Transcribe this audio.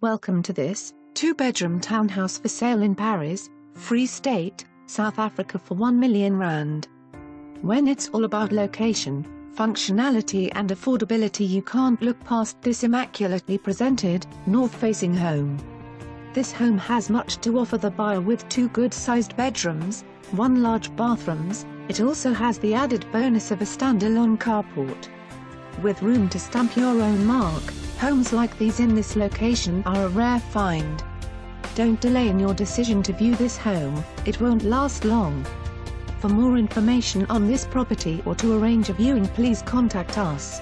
Welcome to this two-bedroom townhouse for sale in Paris, Free State, South Africa for R1 million. When it's all about location, functionality and affordability, you can't look past this immaculately presented, north-facing home. This home has much to offer the buyer with two good-sized bedrooms, one large bathrooms. It also has the added bonus of a standalone carport. With room to stamp your own mark, homes like these in this location are a rare find. Don't delay in your decision to view this home, it won't last long. For more information on this property or to arrange a viewing, please contact us.